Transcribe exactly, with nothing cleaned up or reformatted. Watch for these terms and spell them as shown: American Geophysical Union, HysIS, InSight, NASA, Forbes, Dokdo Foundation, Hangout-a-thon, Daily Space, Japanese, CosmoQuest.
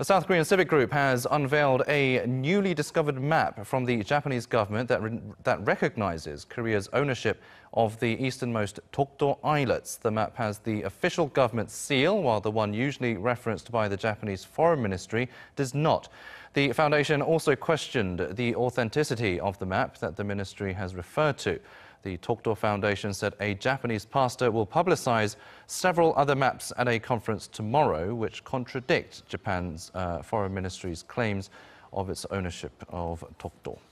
The South Korean Civic Group has unveiled a newly discovered map from the Japanese government that, re that recognizes Korea's ownership of the easternmost Dokdo islets. The map has the official government seal, while the one usually referenced by the Japanese Foreign Ministry does not. The foundation also questioned the authenticity of the map that the ministry has referred to. The Dokdo Foundation said a Japanese pastor will publicize several other maps at a conference tomorrow, which contradict Japan's uh, foreign ministry's claims of its ownership of Dokdo.